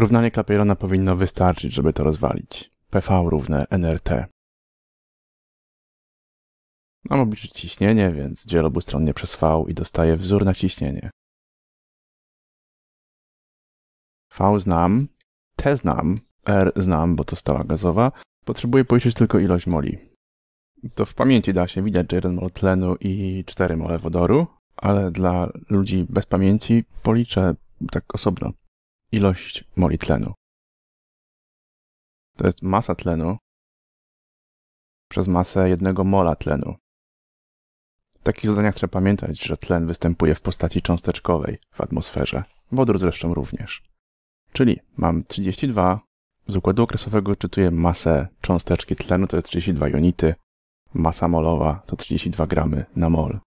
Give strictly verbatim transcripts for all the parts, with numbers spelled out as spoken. Równanie Clapeyrona powinno wystarczyć, żeby to rozwalić. P V równe N R T. Mam obliczyć ciśnienie, więc dzielę obustronnie przez V i dostaję wzór na ciśnienie. V znam, T znam, R znam, bo to stała gazowa. Potrzebuję policzyć tylko ilość moli. To w pamięci da się widać, że jeden mol tlenu i cztery mole wodoru, ale dla ludzi bez pamięci policzę tak osobno ilość moli tlenu. To jest masa tlenu przez masę jednego mola tlenu. W takich zadaniach trzeba pamiętać, że tlen występuje w postaci cząsteczkowej w atmosferze, wodór zresztą również. Czyli mam trzydzieści dwa, z układu okresowego czytuję masę cząsteczki tlenu, to jest trzydzieści dwa unity, masa molowa to trzydzieści dwa gramy na mol.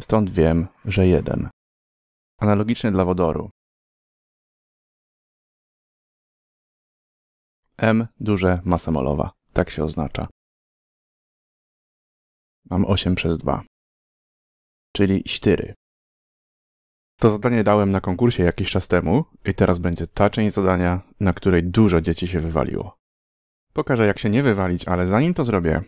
Stąd wiem, że jeden. Analogicznie dla wodoru. M duże masa molowa, tak się oznacza. Mam osiem przez dwa, czyli cztery. To zadanie dałem na konkursie jakiś czas temu i teraz będzie ta część zadania, na której dużo dzieci się wywaliło. Pokażę, jak się nie wywalić, ale zanim to zrobię,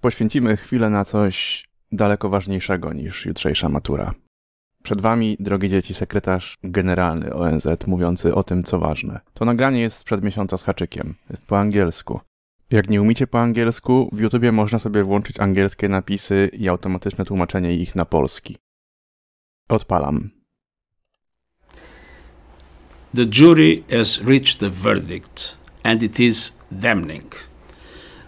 poświęcimy chwilę na coś daleko ważniejszego niż jutrzejsza matura. Przed wami, drogie dzieci, sekretarz generalny O N Z mówiący o tym, co ważne. To nagranie jest sprzed miesiąca z haczykiem. Jest po angielsku. Jak nie umiecie po angielsku, w YouTubie można sobie włączyć angielskie napisy i automatyczne tłumaczenie ich na polski. Odpalam. The jury has reached the verdict, and it is damning.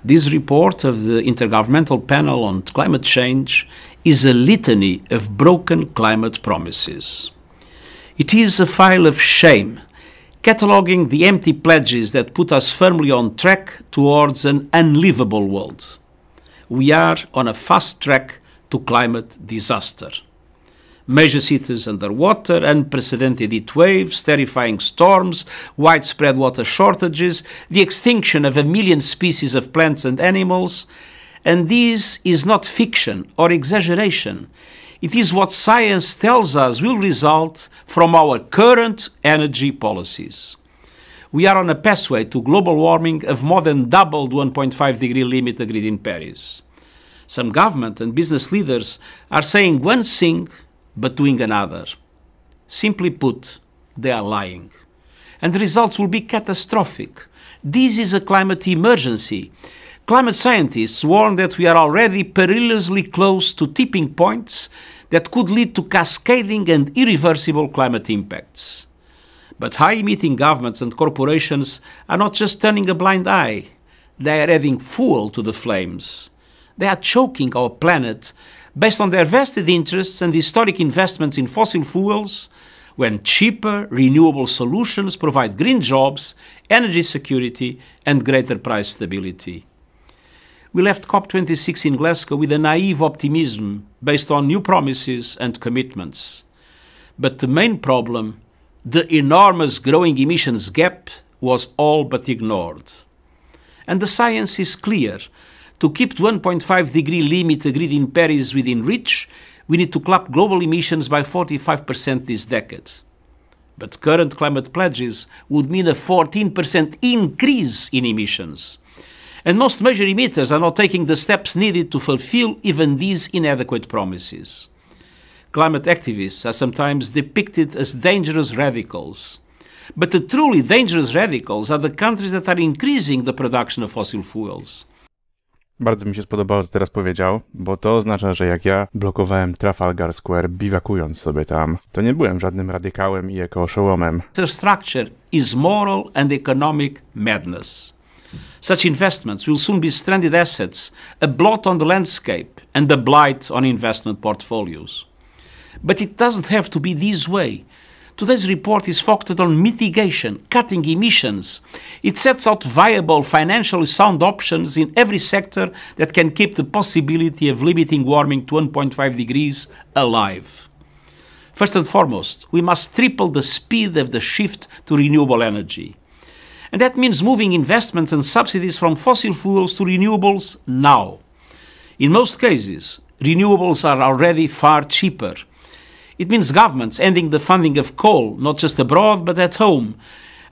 This report of the Intergovernmental Panel on Climate Change is a litany of broken climate promises. It is a file of shame, cataloguing the empty pledges that put us firmly on track towards an unlivable world. We are on a fast track to climate disaster. Major cities underwater, unprecedented heat waves, terrifying storms, widespread water shortages, the extinction of a million species of plants and animals. And this is not fiction or exaggeration. It is what science tells us will result from our current energy policies. We are on a pathway to global warming of more than double the one point five degree limit agreed in Paris. Some government and business leaders are saying one thing but doing another. Simply put, they are lying. And the results will be catastrophic. This is a climate emergency. Climate scientists warn that we are already perilously close to tipping points that could lead to cascading and irreversible climate impacts. But high-emitting governments and corporations are not just turning a blind eye. They are adding fuel to the flames. They are choking our planet based on their vested interests and historic investments in fossil fuels, when cheaper, renewable solutions provide green jobs, energy security, and greater price stability. We left COP twenty-six in Glasgow with a naive optimism based on new promises and commitments. But the main problem, the enormous growing emissions gap, was all but ignored. And the science is clear. To keep the one point five degree limit agreed in Paris within reach, we need to cap global emissions by forty-five percent this decade. But current climate pledges would mean a fourteen percent increase in emissions. And most major emitters are not taking the steps needed to fulfill even these inadequate promises. Climate activists are sometimes depicted as dangerous radicals. But the truly dangerous radicals are the countries that are increasing the production of fossil fuels. Bardzo mi się spodobało, co teraz powiedział, bo to oznacza, że jak ja blokowałem Trafalgar Square, biwakując sobie tam, to nie byłem żadnym radykałem i ekooszołomem. Their structure is moral and economic madness. Such investments will soon be stranded assets, a blot on the landscape and a blight on investment portfolios. But it doesn't have to be this way. Today's report is focused on mitigation, cutting emissions. It sets out viable, financially sound options in every sector that can keep the possibility of limiting warming to one point five degrees alive. First and foremost, we must triple the speed of the shift to renewable energy. And that means moving investments and subsidies from fossil fuels to renewables now. In most cases, renewables are already far cheaper. It means governments ending the funding of coal, not just abroad, but at home,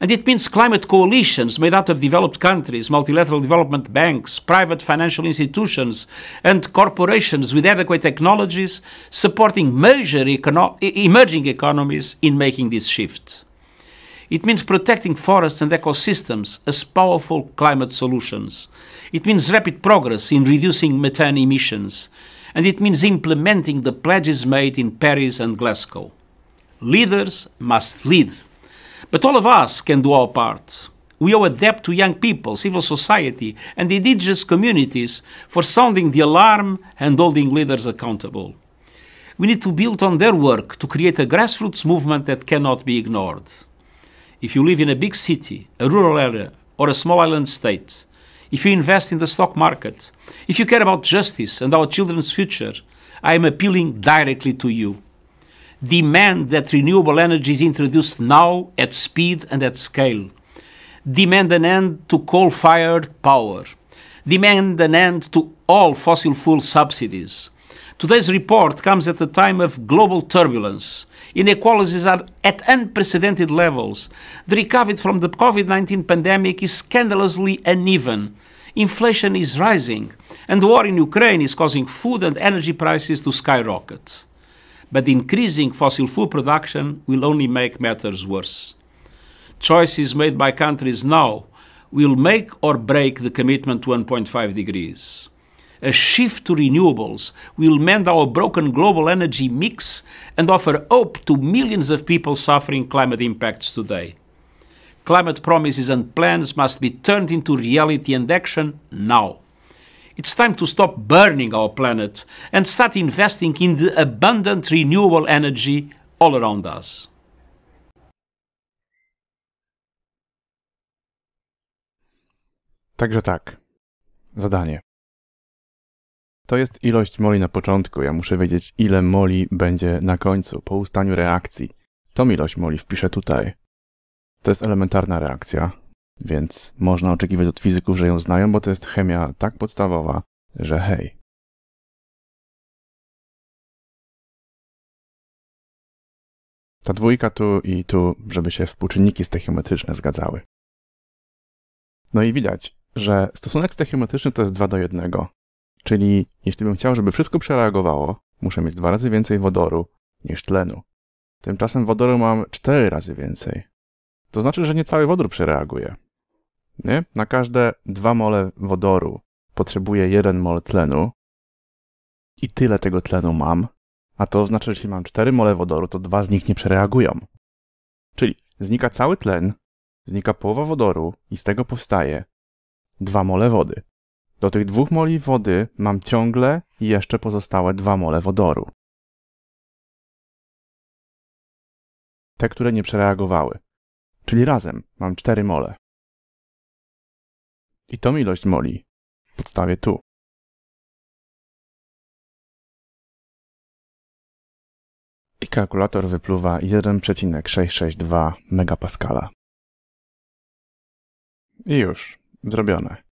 And it means climate coalitions made up of developed countries, multilateral development banks, private financial institutions, and corporations with adequate technologies supporting major econo- emerging economies in making this shift. It means protecting forests and ecosystems as powerful climate solutions. It means rapid progress in reducing methane emissions. And it means implementing the pledges made in Paris and Glasgow. Leaders must lead. But all of us can do our part. We owe a debt to young people, civil society, and indigenous communities for sounding the alarm and holding leaders accountable. We need to build on their work to create a grassroots movement that cannot be ignored. If you live in a big city, a rural area, or a small island state, if you invest in the stock market, if you care about justice and our children's future, I am appealing directly to you. Demand that renewable energy is introduced now at speed and at scale. Demand an end to coal-fired power. Demand an end to all fossil fuel subsidies. Today's report comes at a time of global turbulence. Inequalities are at unprecedented levels. The recovery from the COVID nineteen pandemic is scandalously uneven. Inflation is rising, and the war in Ukraine is causing food and energy prices to skyrocket. But increasing fossil fuel production will only make matters worse. Choices made by countries now will make or break the commitment to one point five degrees. A shift to renewables will mend our broken global energy mix and offer hope to millions of people suffering climate impacts today. Climate promises and plans must be turned into reality and action now. It's time to stop burning our planet and start investing in the abundant renewable energy all around us. Także tak. Zadanie. To jest ilość moli na początku. Ja muszę wiedzieć, ile moli będzie na końcu, po ustaniu reakcji. Tą ilość moli wpiszę tutaj. To jest elementarna reakcja, więc można oczekiwać od fizyków, że ją znają, bo to jest chemia tak podstawowa, że hej. Ta dwójka tu i tu, żeby się współczynniki stoichiometryczne zgadzały. No i widać, że stosunek stoichiometryczny to jest dwa do jednego. Czyli jeśli bym chciał, żeby wszystko przereagowało, muszę mieć dwa razy więcej wodoru niż tlenu. Tymczasem wodoru mam cztery razy więcej. To znaczy, że nie cały wodór przereaguje. Nie? Na każde dwa mole wodoru potrzebuję jeden mol tlenu i tyle tego tlenu mam, a to oznacza, że jeśli mam cztery mole wodoru, to dwa z nich nie przereagują. Czyli znika cały tlen, znika połowa wodoru i z tego powstaje dwa mole wody. Do tych dwóch moli wody mam ciągle jeszcze pozostałe dwa mole wodoru. Te, które nie przereagowały. Czyli razem mam cztery mole. I tą ilość moli podstawię tu. I kalkulator wypluwa jeden przecinek sześćset sześćdziesiąt dwa megapaskala. I już, zrobione.